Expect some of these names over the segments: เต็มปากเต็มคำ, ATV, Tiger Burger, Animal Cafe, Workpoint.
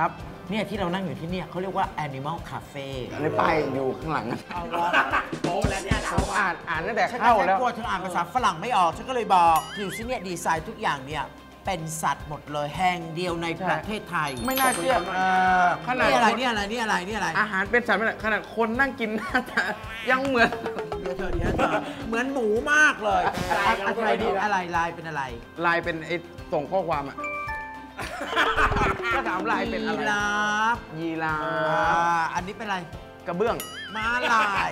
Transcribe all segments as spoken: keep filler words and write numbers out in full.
ครับเนี่ยที่เรานั่งอยู่ที่เนี่ยเขาเรียกว่า Animal Cafe เลยไปอยู่ข้างหลังนะโอ้แล้วเนี่ยเราอ่านอ่านตั้งแต่เข้าแล้วฉันกลัวเธออ่านภาษาฝรั่งไม่ออกฉันก็เลยบอกอยู่ที่เนี่ยดีไซน์ทุกอย่างเนี่ยเป็นสัตว์หมดเลยแห่งเดียวในประเทศไทยไม่น่าเชื่อขนาดนี่อะไรนี่อะไรนี่อะไรนี่อะไรอาหารเป็นสัตว์ขนาดคนนั่งกินยังเหมือนเหมือนหมูมากเลยอะไรดีอะไรลายเป็นอะไรลายเป็นไอ้ส่งข้อความอะก็ถามลายเป็นอะไรยีราฟยีราฟอันนี้เป็นอะไรกระเบื้องม้าลาย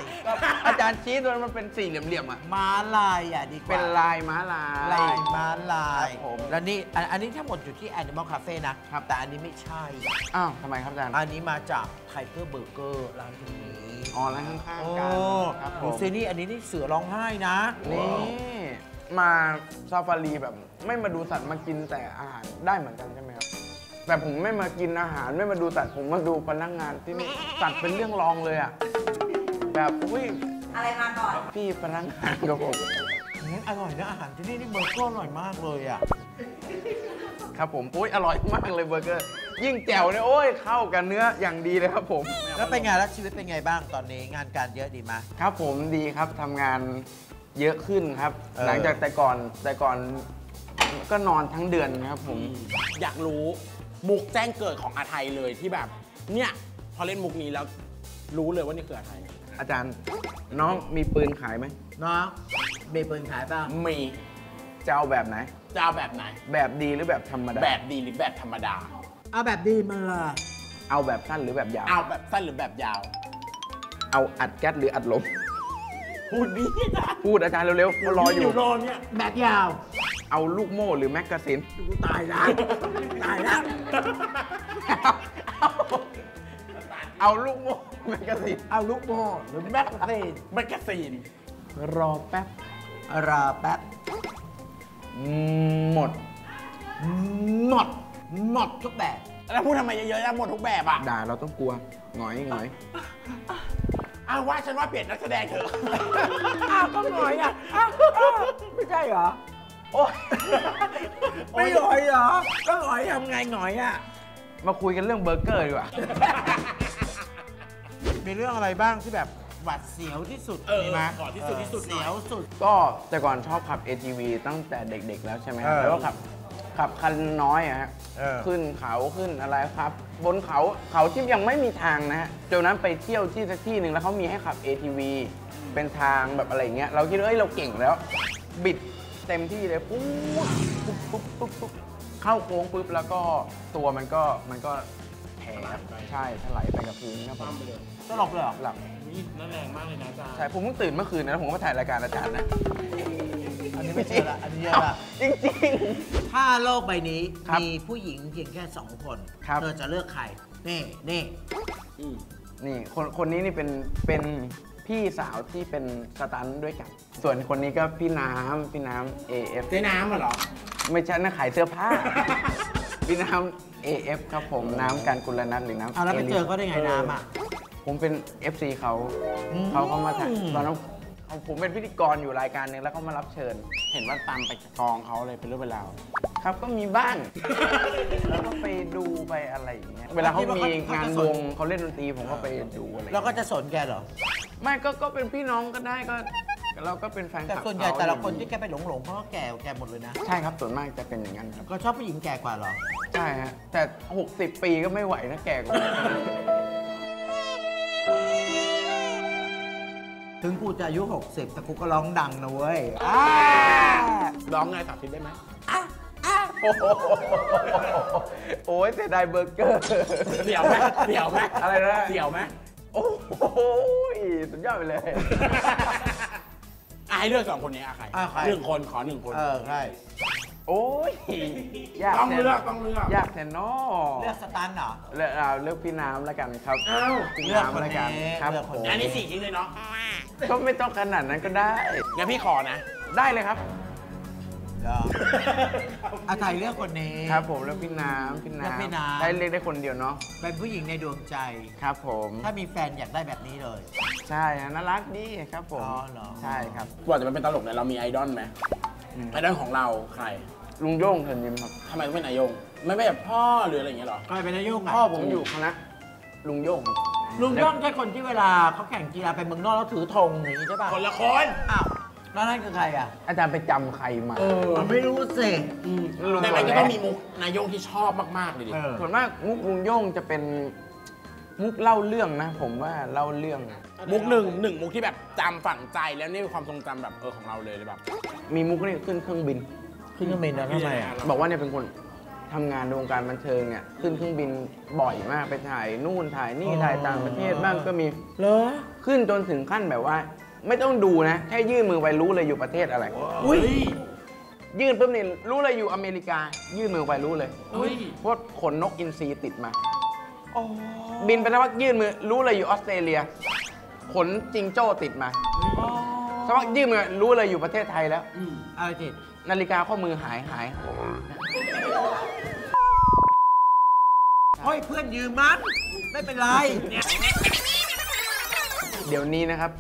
อาจารย์ชี้ตัวมันเป็นสี่เหลี่ยมๆอ่ะม้าลายอ่ะดีกว่าเป็นลายม้าลายลายม้าลายผมแล้วนี่อันนี้ทั้งหมดอยู่ที่ Animal Cafe นะครับแต่อันนี้ไม่ใช่อ้าวทำไมครับอาจารย์อันนี้มาจากไทเกอร์เบอร์เกอร์ร้านตรงนี้อ๋อร้านข้างๆกันครับผมซีนี่อันนี้นี่เสือร้องไห้นะนี่มาซาฟารีแบบไม่มาดูสัตว์มากินแต่อาหารได้เหมือนกันใช่ไหมครับแต่ผมไม่มากินอาหารไม่มาดูสัตว์ผมมาดูพนักงานที่นี่สัตว์เป็นเรื่องรองเลยอ่ะแบบอุ้ยอะไรมาก่อนพี่พนักงานกับผมอร่อยนะอาหารที่นี่นี่เบอร์เกอร์อร่อยมากเลยอ่ะครับผมโอ้ยอร่อยมากเลยเบอร์เกอร์ยิ่งแจ่วเนี่ยโอ้ยเข้ากันเนื้ออย่างดีเลยครับผมแล้วเป็นไงแล้วชีวิตเป็นไงบ้างตอนนี้งานการเยอะดีไหมครับผมดีครับทำงานเยอะขึ้นครับหลังจากแต่ก่อนแต่ก่อนก็นอนทั้งเดือนครับผมอยากรู้มุกแจ้งเกิดของอาไทยเลยที่แบบเนี่ยพอเล่นมุกนี้แล้วรู้เลยว่านี่คืออาไทยอาจารย์น้องมีปืนขายไหมน้องมีปืนขายป่ะมีจะเอาแบบไหนจะเอาแบบไหนแบบดีหรือแบบธรรมดาแบบดีหรือแบบธรรมดาเอาแบบดีมาเอาแบบสั้นหรือแบบยาวเอาแบบสั้นหรือแบบยาวเอาอัดแก๊สหรืออัดลมพูดดีนะพูดอาจารย์เร็วๆเขารออยู่รอเนี่ยแบบยาวเอาลูกโม่หรือแม็กกาซีนกูตายแล้วตายแล้วเอาลูกโม่แม็กกาซีนเอาลูกโม่หรือแม็กกาซีนแม็กกาซีนรอแป๊บรอแป๊บหมดหมดหมดทุกแบบแล้วพูดทำไมเยอะๆนะหมดทุกแบบอ่ะด่าเราต้องกลัวหงอยหงอยอ้าวว่าฉันว่าเปลี่ยนนักแสดงเถอะอ้าวก็หน่อยอ่ะไม่ใช่เหรอโอ้ยไม่หน่อยเหรอก็หน่อยทำไงหน่อยอ่ะมาคุยกันเรื่องเบอร์เกอร์ดีกว่ามีเรื่องอะไรบ้างที่แบบหวาดเสียวที่สุดมีไหมก่อนที่สุดที่สุดเสียวสุดก็แต่ก่อนชอบขับ เอ ที วี ตั้งแต่เด็กๆแล้วใช่ไหมแล้วก็ขับขับคันน้อยอะฮะขึ้นเขาขึ้นอะไรครับบนเขาเขาที่ยังไม่มีทางนะฮะจนนั้นไปเที่ยวที่สักที่หนึ่งแล้วเขามีให้ขับ เอ ที วี เป็นทางแบบอะไรเงี้ยเราคิดว่าเอ้ยเราเก่งแล้วบิดเต็มที่เลยปุ๊บปุ๊บปุ๊บปุ๊บปุ๊บเข้าโค้งปุ๊บแล้วก็ตัวมันก็มันก็แผลใช่ถลายไปกับพื้นครับผมก็หลับเลยหลับนี่น่าแรงมากเลยนะอาจารย์ใช่ผมเพิ่งตื่นเมื่อคืนนะผมก็มาถ่ายรายการอาจารย์นะอันนี้ไม่ใช่ละอันนี้ละจริงๆถ้าโลกใบนี้มีผู้หญิงเพียงแค่สองคนเธอจะเลือกใครนี่นี่นี่คนคนนี้นี่เป็นเป็นพี่สาวที่เป็นสตันด้วยกันส่วนคนนี้ก็พี่น้ำพี่น้ำ เอ เอฟ พี่น้ำเหรอไม่ใช่นะขายเสื้อผ้าพี่น้ำ เอ เอฟ ครับผมน้ำการกุลนัทหรือน้ำแล้วไปเจอเขาได้ไงน้ำอ่ะผมเป็น เอฟ ซี เขาเขาเขามาถ่ายตอนนั้นผมเป็นพิธีกรอยู่รายการนึงแล้วเขามารับเชิญเห็นว่าตามไปกองเขาเลยเป็นเรื่องเป็นราวครับก็มีบ้างแล้วก็ไปดูไปอะไรอย่างเงี้ยเวลาเขามีงานวงเขาเล่นดนตรีผมก็ไปดูอะไรแล้วก็จะสนแกเหรอไม่ก็ก็เป็นพี่น้องก็ได้ก็เราก็เป็นแฟนคลับแต่ส่วนใหญ่แต่ละคนที่แกไปหลงหลงเพราะแก่แก่หมดเลยนะใช่ครับส่วนมากจะเป็นอย่างนั้นครับก็ชอบผู้หญิงแก่กว่าหรอใช่ฮะแต่หกสิบปีก็ไม่ไหวนะแก่กว่าถึงกูจะอายุหกสิบแต่กูก็ร้องดังนะเว้ยร้องไงตัดทิ้งได้ไหมโอ้ยเสียดายเบอร์เกอร์เดี่ยวไหมเดี่ยวไหมอะไรนะเดี่ยวไหมโอ้ยสุดยอดไปเลยไอ้เลือกสองคนนี้อะใครหนึ่งคนขอหนึ่งคนเออใช่โอ้ยยากต้องเลือกต้องเลือกยากแทนน้อเลือกสตันเหรอเลือกเราเลือกพี่น้ำแล้วกันครับพี่น้ำแล้วกันครับอันนี้สี่ชิ้นเลยเนาะก็ไม่ต้องขนาดนั้นก็ได้งั้นพี่ขอนะได้เลยครับ อาไทยเลือกคนนี้ครับผมแล้วพี่น้ำพี่น้ำได้เลือกได้คนเดียวเนาะเป็นผู้หญิงในดวงใจครับผมถ้ามีแฟนอยากได้แบบนี้เลยใช่น่ารักดีครับผมอ๋อเหรอใช่ครับกว่าจะมาเป็นตลกเนี่ยเรามีไอดอลไหมไอดอลของเราใครลุงโย่งเถินยิ้มครับทำไมไม่นายโย่งไม่แบบพ่อหรืออะไรอย่างเงี้ยหรอใครเป็นนายโย่งพ่อผมอยู่คณะลุงโย่งลุงโย่งใช่คนที่เวลาเขาแข่งกีฬาไปเมืองนอกแล้วถือธงอย่างนี้ใช่ป่ะคนละคนอ้าวแล้วนั่นคือใครอ่ะอาจารย์ไปจำใครมามันไม่รู้สิแต่มันก็ต้องมีมุกนายโย่งที่ชอบมากๆเลยดิส่วนมากมุกลุงโย่งจะเป็นมุกเล่าเรื่องนะผมว่าเล่าเรื่องมุกหนึ่งหนึ่งมุกที่แบบจำฝังใจแล้วนี่เป็นความทรงจำแบบเออของเราเลยเลยแบบมีมุกนี่ขึ้นเครื่องบินขึ้นเครื่องบินแล้วทำไมอ่ะบอกว่าเนี่ยเป็นคนทำงานในวงการบันเทิงเนี่ยขึ้นเครื่องบินบ่อยมากไปถ่ายนู่นถ่ายนี่ถ่ายต่างประเทศบ้างก็มีเหรอขึ้นจนถึงขั้นแบบว่าไม่ต้องดูนะแค่ยื่นมือไปรู้เลยอยู่ประเทศอะไรอุ้ยยื่นปุ๊บนี่รู้เลยอยู่อเมริกายื่นมือไปรู้เลยเพราะขนนกอินทรีติดมาบินไปแล้วว่ายื่นมือรู้เลยอยู่ออสเตรเลียขนจิงโจ้ติดมาสมมติยื่นมือรู้เลยอยู่ประเทศไทยแล้วอะไรติดนาฬิกาข้อมือหายหายเฮ้ยเพื่อนยืมมันไม่เป็นไรเดี๋ยวนี้นะครับ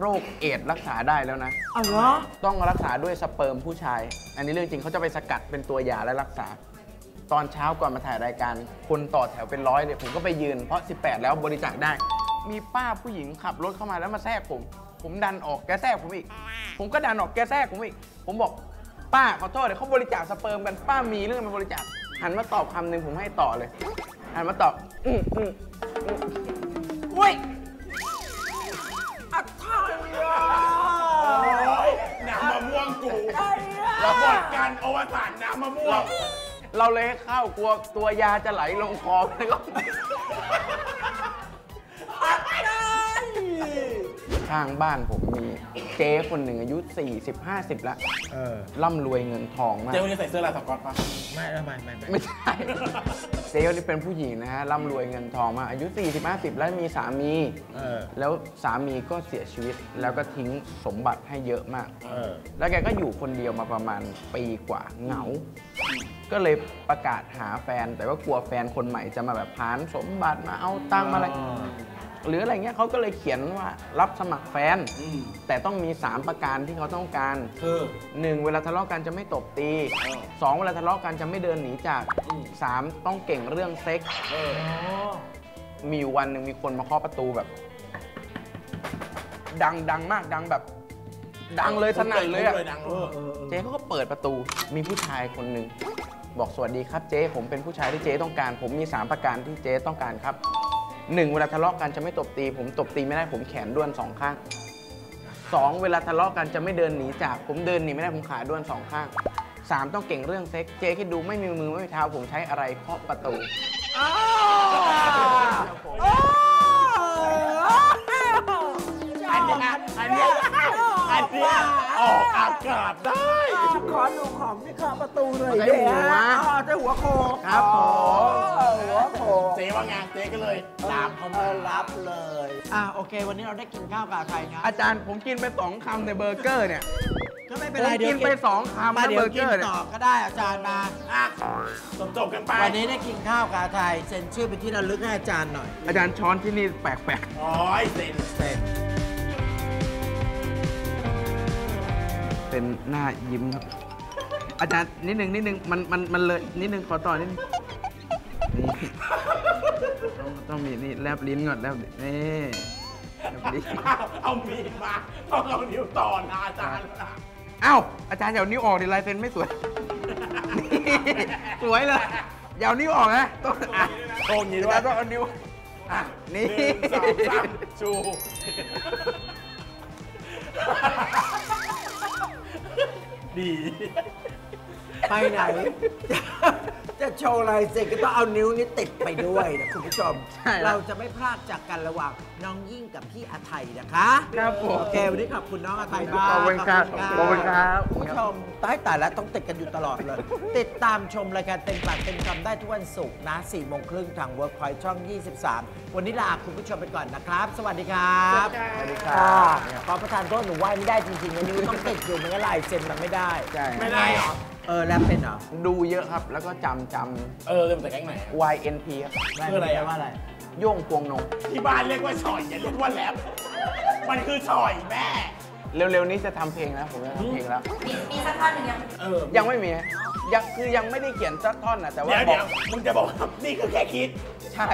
โรคเอดส์รักษาได้แล้วนะอ๋อเหรอต้องรักษาด้วยสเปิร์มผู้ชายอันนี้เรื่องจริงเขาจะไปสกัดเป็นตัวยาและรักษาตอนเช้าก่อนมาถ่ายรายการคนต่อแถวเป็นร้อยเลยผมก็ไปยืนเพราะสิบแปดแล้วบริจาคได้มีป้าผู้หญิงขับรถเข้ามาแล้วมาแทรกผมผมดันออกแกแทรกผมอีกผมก็ดันออกแกแทรกผมอีกผมบอกป้าขอโทษเดี๋ยวเขาบริจาคสเปิร์มกันป้ามีเรื่องมาบริจาคหันมาตอบคำหนึ่งผมให้ต่อเลยหันมาตอบอืมอืมอุ้ยอัดท่าเลยน้ำมะม่วงกูระบอบการอวสานน้ำมะม่วงเราเลยให้ข้าวกลัวตัวยาจะไหลลงคอเลยก็ข้างบ้านผมมีเจ๊คนหนึ่งอายุสี่สิบ ห้าสิบละร่ำรวยเงินทองมากเจ๊คนนี้ใส่เสื้อลายสก๊อตปะไม่ไม่ไม่ไม่ใช่เจ๊คนนี้เป็นผู้หญิงนะฮะร่ำรวยเงินทองมากอายุสี่สิบ ห้าสิบแล้วมีสามีแล้วสามีก็เสียชีวิตแล้วก็ทิ้งสมบัติให้เยอะมากแล้วแกก็อยู่คนเดียวมาประมาณปีกว่าเหงาก็เลยประกาศหาแฟนแต่ว่ากลัวแฟนคนใหม่จะมาแบบพานสมบัติมาเอาตังค์อะไรหรืออะไรเงี้ยเขาก็เลยเขียนว่ารับสมัครแฟนแต่ต้องมีสามประการที่เขาต้องการคือหนึ่งเวลาทะเลาะกันจะไม่ตบตีสองเวลาทะเลาะกันจะไม่เดินหนีจากสามต้องเก่งเรื่องเซ็กส์มีวันหนึ่งมีคนมาเคาะประตูแบบดังดังมากดังแบบดังเลยสนั่นเลยอะเจ๊เขาก็เปิดประตูมีผู้ชายคนหนึ่งบอกสวัสดีครับเจ๊ผมเป็นผู้ชายที่เจ๊ต้องการผมมีสามประการที่เจ๊ต้องการครับหนึ่งเวลาทะเลาะกันจะไม่ตบตีผมตบตีไม่ได้ผมแขนด้วนสองข้างสองเวลาทะเลาะกันจะไม่เดินหนีจากผมเดินหนีไม่ได้ผมขาด้วนสองข้างสามต้องเก่งเรื่องเซ็กเจ๊คิดดูไม่มีมือไม่มีเท้าผมใช้อะไรเคาะประตูอันนี้อันนี้อันนี้ออกอากาศได้ขอดูของที่เคาะประตูเลยเจ๊เจ๊หัวโคครับหัวโคเจ๊ว่างานเจ๊ก็เลยรับเขามารับเลยอ่ะโอเควันนี้เราได้กินข้าวกับใครนะอาจารย์ผมกินไปสองคำในเบอร์เกอร์เนี่ยก็ไม่เป็นไรเดี๋ยวกินไปสองคำในเบอร์เกอร์ต่อก็ได้อาจารย์มาอ่ะจบกันไปวันนี้ได้กินข้าวกับใครเซ็นชื่อไปที่ระลึกให้อาจารย์หน่อยอาจารย์ช้อนที่นี่แปลกๆอ๋อเซ็นเซ็นเป็นหน้ายิ้มครับอาจารย์นิดนึงนิดนึงมันมันมันเลยนิดนึงขอต่อนิดนึงต้องต้องมีนี่แลบลิ้นก่อนแลบนี่เอามีมาต้องเอานิ้วต่อนะอาจารย์เอ้าอาจารย์อย่าเอานิ้วออกดิลายเซ็นไม่สวยสวยเลยอย่าเอานิ้วออกนะต้องตรงนี้ด้วยต้องเอานิ้วอ่ะนี่สองสามชูดี ไปไหนจะโชว์อะไรเสร็จก็ต้องเอานิ้วนี้ติดไปด้วยนะคุณผู้ชมเราจะไม่พลาดจากกันระหว่างน้องยิ่งกับพี่อาไทยนะคะครับผมโอเควันนี้ขอบคุณน้องอาไทยมากขอบคุณครับขอบคุณครับคุณผู้ชมตายตายแล้วต้องติดกันอยู่ตลอดเลยติดตามชมรายการเต็มปากเต็มคำได้ทุกวันศุกร์นะสี่โมงครึ่งทาง Workpoint ช่อง ยี่สิบสามวันนี้ลาคุณผู้ชมไปก่อนนะครับสวัสดีครับสวัสดีครับขอประทานโทษหนูไหวไม่ได้จริงๆนิ้วต้องติดอยู่ไม่งั้นลายเซ็นมันไม่ได้ไม่ได้หรอเออแรปเป็นเหรอดูเยอะครับแล้วก็จำจำเออเริ่มจากแก๊งไหน วาย เอ็น พี ครับคืออะไรว่าอะไรโย่งพวงนงที่บ้านเรียกว่าฉ่อยอย่าเรียกว่าแรปมันคือฉ่อยแม่เร็วๆนี้จะทำเพลงแล้วผมจะทำเพลงแล้วมีสักท่อนหนึ่งยังเออยังไม่มียังคือยังไม่ได้เขียนสักท่อนนะแต่ว่าเดี๋ยวมึงจะบอกนี่คือแค่คิดใช่